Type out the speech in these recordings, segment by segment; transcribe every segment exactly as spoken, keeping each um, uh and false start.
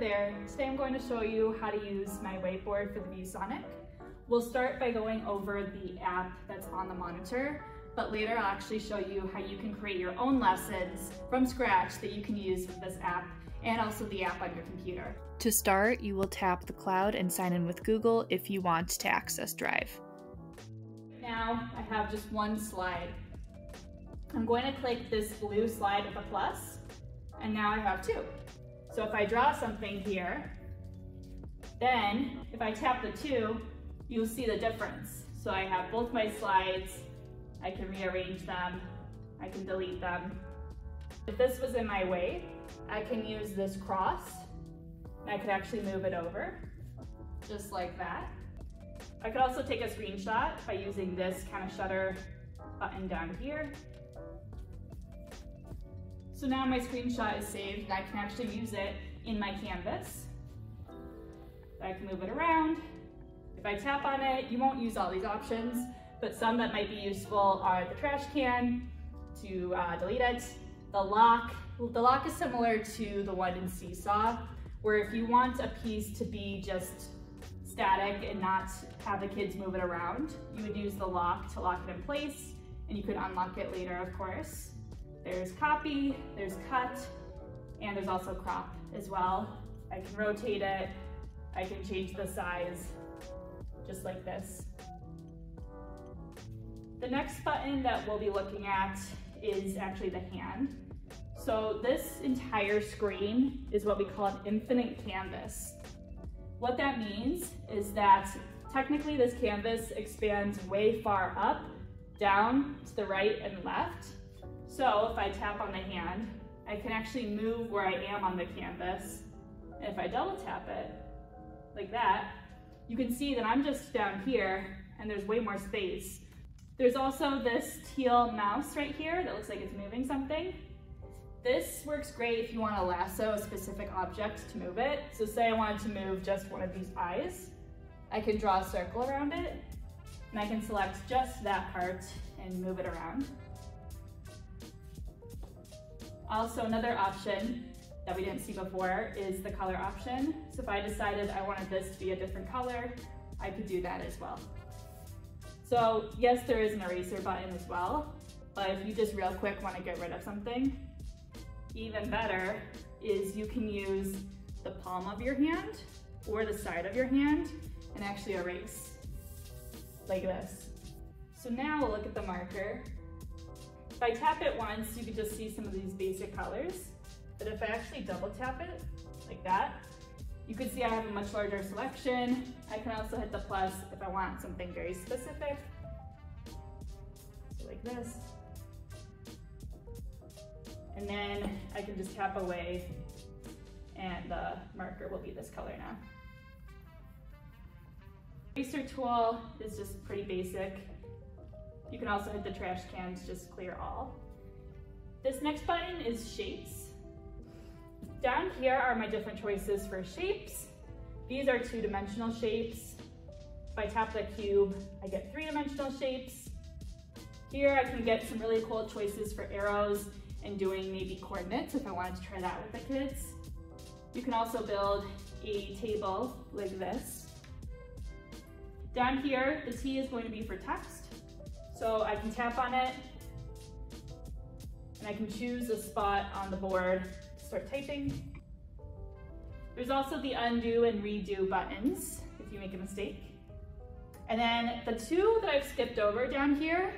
Hi there, today I'm going to show you how to use my whiteboard for the ViewSonic. We'll start by going over the app that's on the monitor, but later I'll actually show you how you can create your own lessons from scratch that you can use with this app and also the app on your computer. To start, you will tap the cloud and sign in with Google if you want to access Drive. Now I have just one slide. I'm going to click this blue slide with a plus, and now I have two. So if I draw something here, then if I tap the two, you'll see the difference. So I have both my slides, I can rearrange them, I can delete them. If this was in my way, I can use this cross, and I could actually move it over, just like that. I could also take a screenshot by using this kind of shutter button down here. So now my screenshot is saved and I can actually use it in my canvas. I can move it around. If I tap on it, you won't use all these options, but some that might be useful are the trash can, to uh, delete it, the lock. The lock is similar to the one in Seesaw, where if you want a piece to be just static and not have the kids move it around, you would use the lock to lock it in place, and you could unlock it later, of course. There's copy, there's cut, and there's also crop as well. I can rotate it, I can change the size, just like this. The next button that we'll be looking at is actually the hand. So this entire screen is what we call an infinite canvas. What that means is that technically this canvas expands way far up, down, to the right and left. So if I tap on the hand, I can actually move where I am on the canvas. And if I double tap it, like that, you can see that I'm just down here and there's way more space. There's also this teal mouse right here that looks like it's moving something. This works great if you want to lasso a specific object to move it. So say I wanted to move just one of these eyes. I can draw a circle around it and I can select just that part and move it around. Also, another option that we didn't see before is the color option. So if I decided I wanted this to be a different color, I could do that as well. So yes, there is an eraser button as well, but if you just real quick want to get rid of something, even better is you can use the palm of your hand or the side of your hand and actually erase like this. So now we'll look at the marker. If I tap it once, you can just see some of these basic colors, but if I actually double tap it, like that, you can see I have a much larger selection. I can also hit the plus if I want something very specific, so like this. And then I can just tap away and the marker will be this color now. Eraser tool is just pretty basic. You can also hit the trash can to just clear all. This next button is shapes. Down here are my different choices for shapes. These are two-dimensional shapes. If I tap the cube, I get three-dimensional shapes. Here I can get some really cool choices for arrows and doing maybe coordinates if I wanted to try that with the kids. You can also build a table like this. Down here, the T is going to be for text. So I can tap on it and I can choose a spot on the board to start typing. There's also the undo and redo buttons if you make a mistake. And then the two that I've skipped over down here,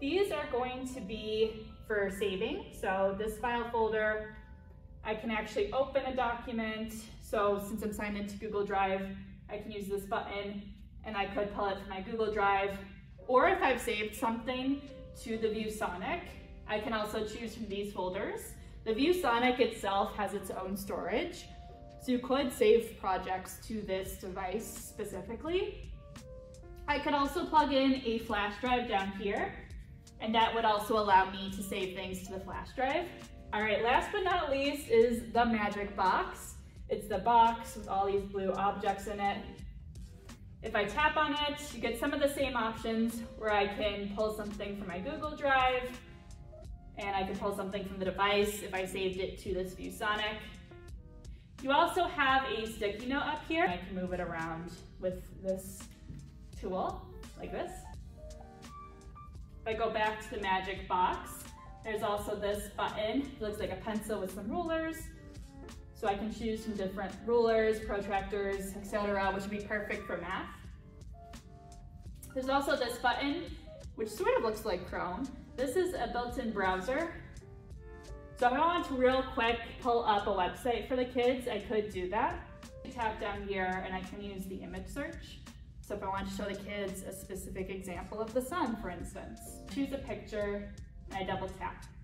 these are going to be for saving. So this file folder, I can actually open a document. So since I'm signed into Google Drive, I can use this button and I could pull it from my Google Drive. Or if I've saved something to the ViewSonic, I can also choose from these folders. The ViewSonic itself has its own storage, so you could save projects to this device specifically. I could also plug in a flash drive down here, and that would also allow me to save things to the flash drive. All right, last but not least is the magic box. It's the box with all these blue objects in it. If I tap on it, you get some of the same options where I can pull something from my Google Drive and I can pull something from the device if I saved it to this ViewSonic. You also have a sticky note up here. I can move it around with this tool, like this. If I go back to the magic box, there's also this button. It looks like a pencil with some rulers. So I can choose some different rulers, protractors, et cetera, which would be perfect for math. There's also this button, which sort of looks like Chrome. This is a built-in browser. So if I want to real quick pull up a website for the kids, I could do that. I tap down here and I can use the image search. So if I want to show the kids a specific example of the sun, for instance, choose a picture and I double tap.